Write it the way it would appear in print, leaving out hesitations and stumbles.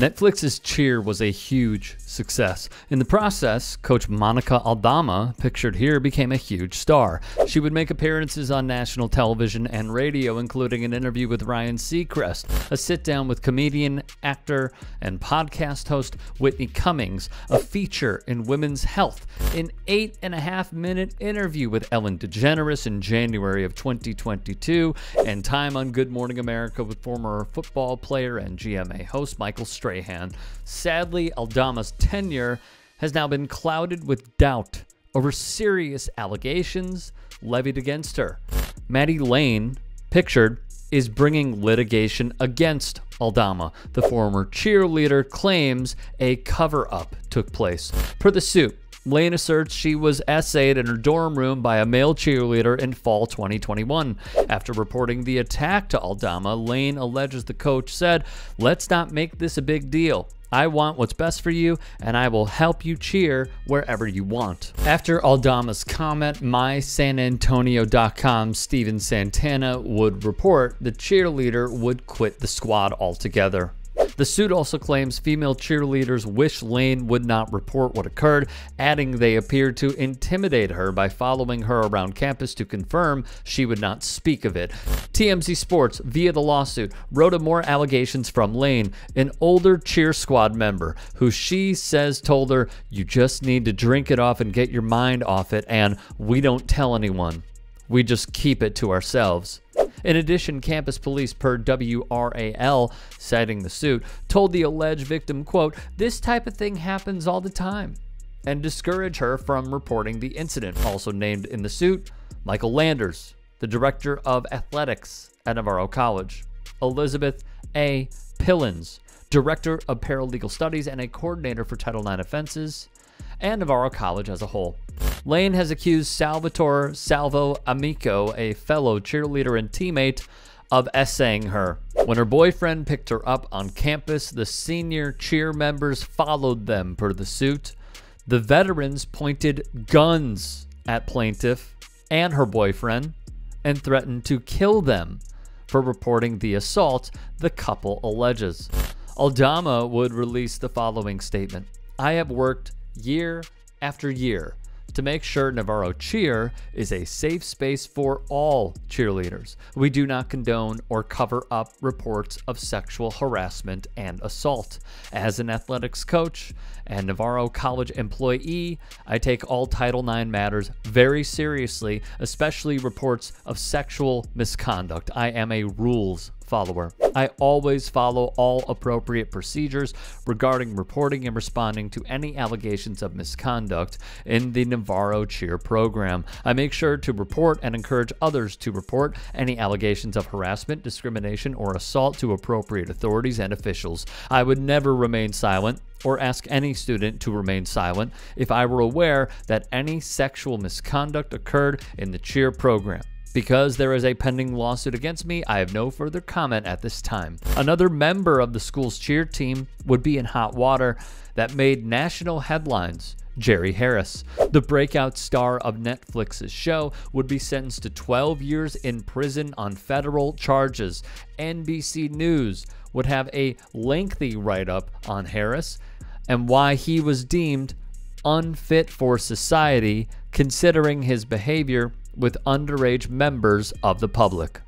Netflix's Cheer was a huge success. In the process, coach Monica Aldama, pictured here, became a huge star. She would make appearances on national television and radio, including an interview with Ryan Seacrest, a sit-down with comedian, actor, and podcast host Whitney Cummings, a feature in Women's Health, an 8.5-minute interview with Ellen DeGeneres in January of 2022, and time on Good Morning America with former football player and GMA host Michael Strahan. Sadly, Aldama's tenure has now been clouded with doubt over serious allegations levied against her. Maddie Lane, pictured, is bringing litigation against Aldama. The former cheerleader claims a cover-up took place. Per the suit, Lane asserts she was essayed in her dorm room by a male cheerleader in fall 2021. After reporting the attack to Aldama, Lane alleges the coach said, "Let's not make this a big deal. I want what's best for you, and I will help you cheer wherever you want." After Aldama's comment, MySanAntonio.com Stephen Santana would report the cheerleader would quit the squad altogether. The suit also claims female cheerleaders wish Lane would not report what occurred, adding they appeared to intimidate her by following her around campus to confirm she would not speak of it. TMZ Sports, via the lawsuit, wrote of more allegations from Lane, an older cheer squad member, who she says told her, "You just need to drink it off and get your mind off it, and we don't tell anyone. We just keep it to ourselves." In addition, campus police, per WRAL, citing the suit, told the alleged victim, quote, "This type of thing happens all the time," and discourage her from reporting the incident. Also named in the suit, Michael Landers, the director of athletics at Navarro College, Elizabeth A. Pillins, director of paralegal studies and a coordinator for Title IX offenses, and Navarro College as a whole. Lane has accused Salvatore Amico, a fellow cheerleader and teammate, of essaying her. When her boyfriend picked her up on campus, the senior cheer members followed them, per the suit. The veterans pointed guns at plaintiff and her boyfriend and threatened to kill them for reporting the assault, the couple alleges. Aldama would release the following statement: "I have worked year after year to make sure Navarro Cheer is a safe space for all cheerleaders. We do not condone or cover up reports of sexual harassment and assault. As an athletics coach and Navarro College employee, I take all Title IX matters very seriously, especially reports of sexual misconduct. I am a rules follower. I always follow all appropriate procedures regarding reporting and responding to any allegations of misconduct in the Navarro Cheer program. I make sure to report and encourage others to report any allegations of harassment, discrimination, or assault to appropriate authorities and officials. I would never remain silent or ask any student to remain silent if I were aware that any sexual misconduct occurred in the cheer program. Because there is a pending lawsuit against me, I have no further comment at this time." Another member of the school's cheer team would be in hot water that made national headlines. Jerry Harris, the breakout star of Netflix's show, would be sentenced to 12 years in prison on federal charges. NBC News would have a lengthy write-up on Harris and why he was deemed unfit for society, considering his behavior with underage members of the public.